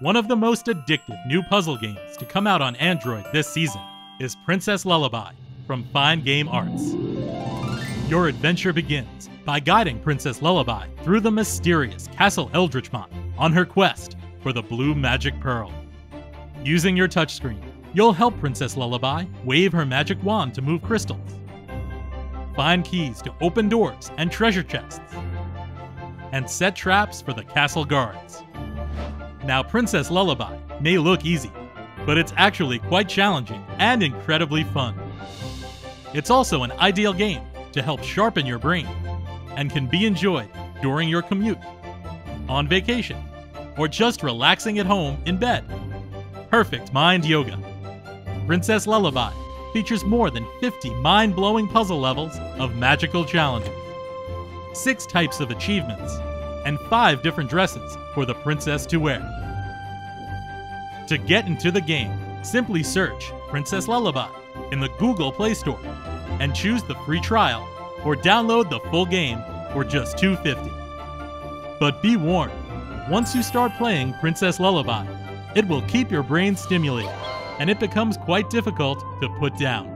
One of the most addictive new puzzle games to come out on Android this season is Princess Lullaby from Fine Game Arts. Your adventure begins by guiding Princess Lullaby through the mysterious Castle Eldritchmont on her quest for the Blue Magic Pearl. Using your touchscreen, you'll help Princess Lullaby wave her magic wand to move crystals, find keys to open doors and treasure chests, and set traps for the castle guards. Now, Princess Lullaby may look easy, but it's actually quite challenging and incredibly fun. It's also an ideal game to help sharpen your brain and can be enjoyed during your commute, on vacation, or just relaxing at home in bed. Perfect mind yoga. Princess Lullaby features more than 50 mind-blowing puzzle levels of magical challenges, 6 types of achievements, and 5 different dresses for the princess to wear. To get into the game, simply search Princess Lullaby in the Google Play Store and choose the free trial or download the full game for just $2.50. But be warned, once you start playing Princess Lullaby, it will keep your brain stimulated and it becomes quite difficult to put down.